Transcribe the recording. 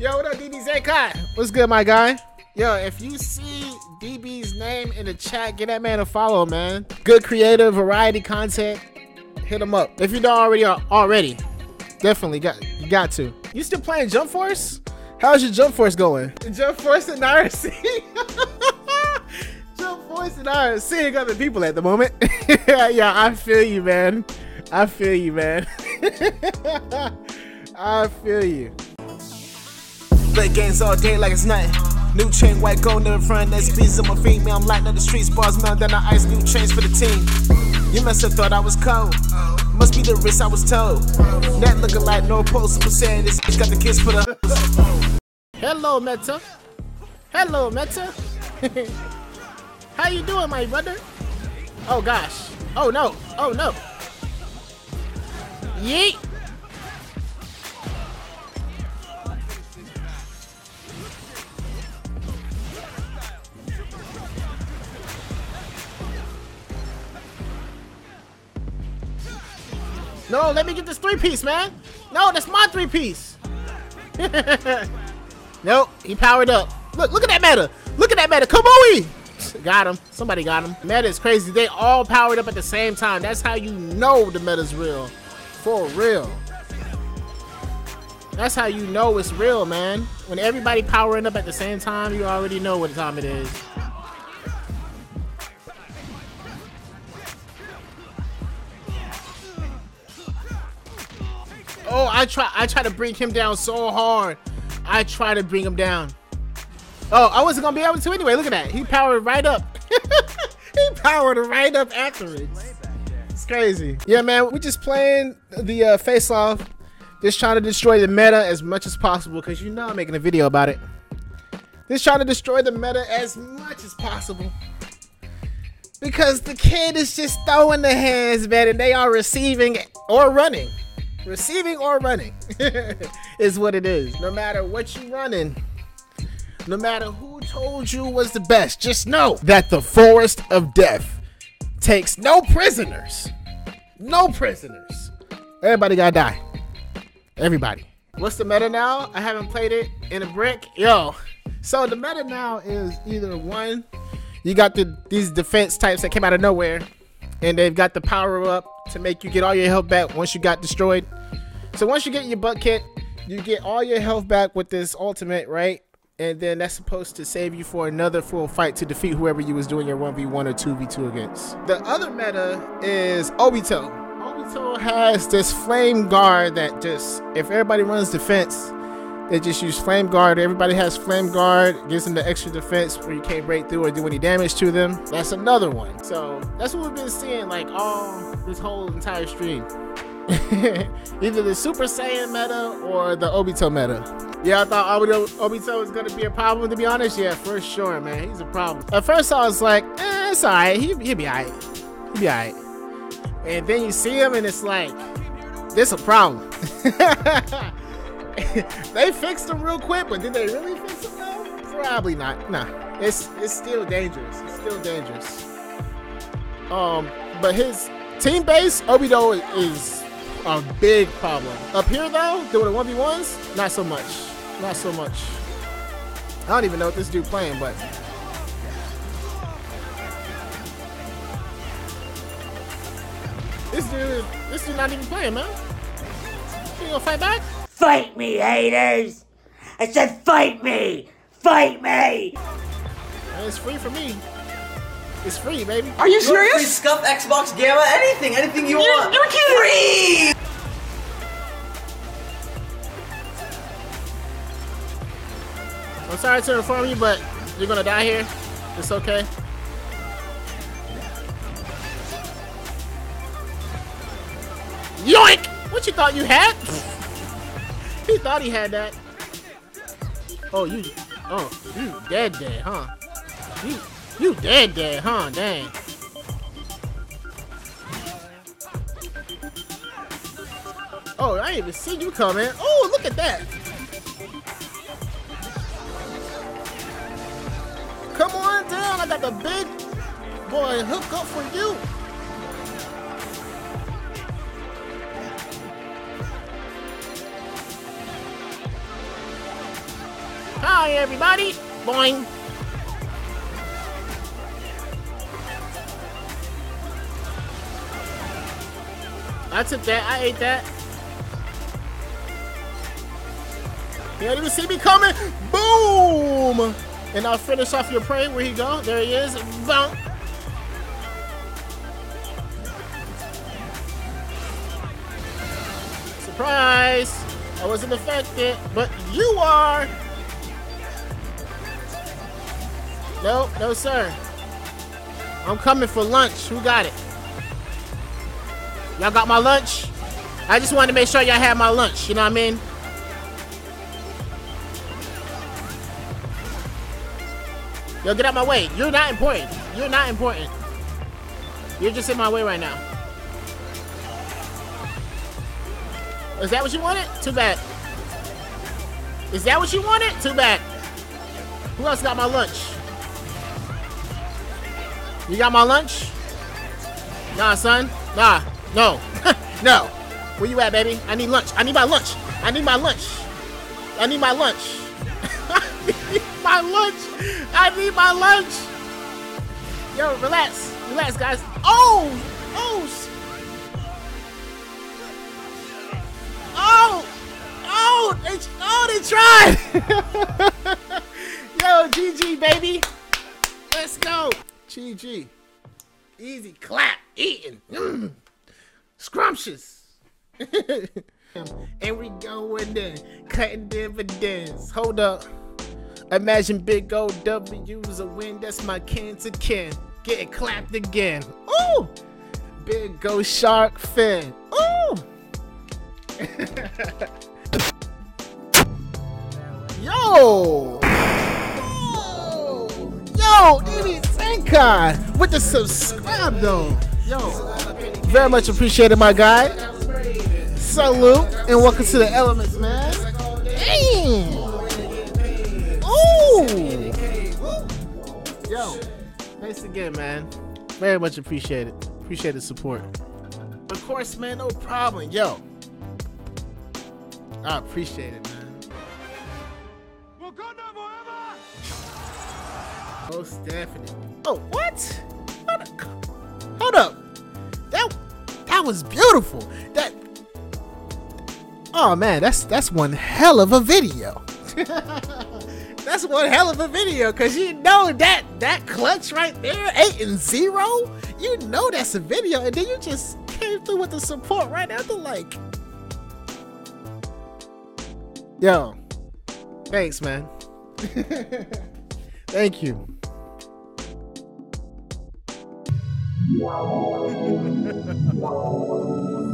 Yo, what up, DBZenkai? What's good, my guy? Yo, if you see DB's name in the chat, get that man a follow, man. Good creative variety content. Hit him up. If you don't already, definitely you got to. You still playing Jump Force? How's your Jump Force going? Jump Force and RC. Jump Force and I are seeing other people at the moment. Yeah, I feel you, man. I feel you, man. I feel you. Play games all day like it's nothing. New chain, white gold, never front. That's beats on my feet. Man, I'm lighting up the streets. Bars melt down the ice. New chains for the team. You must have thought I was cold. Must be the risk I was told. That looking like no post. Super Saiyan, this bitch got the kiss for the. Hello, Meta. Hello, Meta. How you doing, my brother? Oh gosh. Oh no. Oh no. Yeet. No, let me get this three-piece, man. No, that's my three-piece. Nope, he powered up. Look at that Meta. Look at that Meta. Kaboey! Got him. Somebody got him. Meta is crazy. They all powered up at the same time. That's how you know the meta's real. For real. That's how you know it's real, man. When everybody powering up at the same time, you already know what time it is. Oh, I try to bring him down so hard. I try to bring him down. Oh, I wasn't gonna be able to anyway. Look at that. He powered right up. He powered right up afterwards. It's crazy. Yeah, man. We're just playing the face off. Just trying to destroy the meta as much as possible. Because you know I'm making a video about it. Just trying to destroy the meta as much as possible. Because the kid is just throwing the hands, man. And they are receiving or running. Receiving or running is what it is. No matter what you're running. No matter who told you was the best, just know that the forest of death takes no prisoners. No prisoners. Everybody gotta die. Everybody. What's the meta now? I haven't played it in a brick. Yo. So the meta now is either one, you got these defense types that came out of nowhere, and they've got the power up to make you get all your health back once you got destroyed. So once you get your butt kicked, you get all your health back with this ultimate, right? And then that's supposed to save you for another full fight to defeat whoever you was doing your 1v1 or 2v2 against. The other meta is Obito. Obito has this flame guard that just, if everybody runs defense, they just use flame guard. Everybody has flame guard, gives them the extra defense where you can't break through or do any damage to them. That's another one. So that's what we've been seeing like all this whole entire stream. Either the Super Saiyan meta or the Obito meta. Yeah, I thought Obito was going to be a problem, to be honest. Yeah, for sure, man. He's a problem. At first, I was like, eh, it's all right. He'll be all right. He'll be all right. And then you see him, and it's like, this a problem. They fixed him real quick, but did they really fix him, though? Probably not. Nah, it's still dangerous. It's still dangerous. But his team base, Obito is a big problem. Up here, though, doing the 1v1s, not so much. Not so much. I don't even know what this dude playing, but. This dude not even playing, man. You gonna fight back? Fight me, haters! I said fight me! Fight me! And it's free for me. It's free, baby. Are you serious? Free Scuf Xbox Gamma, anything you want. You're kidding! Free! I'm sorry to inform you, but you're gonna die here. It's okay. Yoink! What you thought you had? He thought he had that. Oh, you dead, huh? You dead, huh? Dang. Oh, I didn't even see you coming. Oh, look at that. Come on down, I got the big boy hook up for you. Hi, everybody! Boing! I took that. I ate that. You didn't see me coming. Boom! And I'll finish off your prey. Where he go? There he is. Boom! Surprise! I wasn't affected, but you are. Nope, no sir. I'm coming for lunch. Who got it? Y'all got my lunch? I just wanted to make sure y'all had my lunch, you know what I mean? Yo, get out my way. You're not important. You're not important. You're just in my way right now. Is that what you wanted? Too bad. Is that what you wanted? Too bad. Who else got my lunch? You got my lunch? Nah, son. Nah. No. No. Where you at, baby? I need lunch. I need my lunch. I need my lunch. I need my lunch. I need my lunch. I need my lunch. Yo, relax. Relax, guys. Oh! Oh! Oh! Oh! They tried! Yo, GG, baby. Let's go. GG. Easy clap. Eating. Mm. Scrumptious. And we going in, cutting dividends. Hold up. Imagine big old W's a win. That's my kin to kin. Getting clapped again. Ooh! Big old shark fin. Ooh! Yo! Yo, DBZenkai with the subscribe though. Yo, very much appreciated, my guy. Salute and welcome to the Elementz, man. Damn. Ooh. Yo, thanks again, man. Very much appreciated. Appreciate the support. Of course, man. No problem. Yo, I appreciate it, man. Most definitely. Oh, what? Hold up. That was beautiful. That. Oh man, that's one hell of a video. That's one hell of a video, cause you know that clutch right there, 8 and 0. You know that's a video, and then you just came through with the support right after, like. Yo, thanks, man. Thank you. Wow.